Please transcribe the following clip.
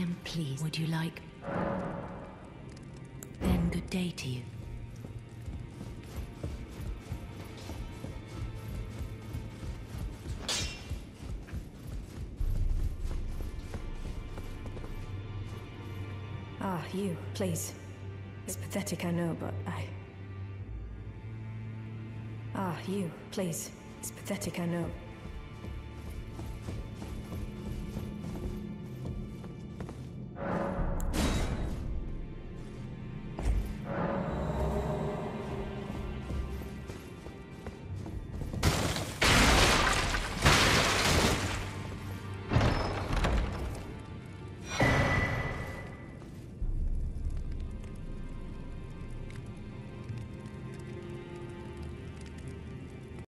am pleased. Would you like? Then good day to you. Ah, you, please. It's pathetic, I know, but I... Ah, you, please. It's pathetic, I know.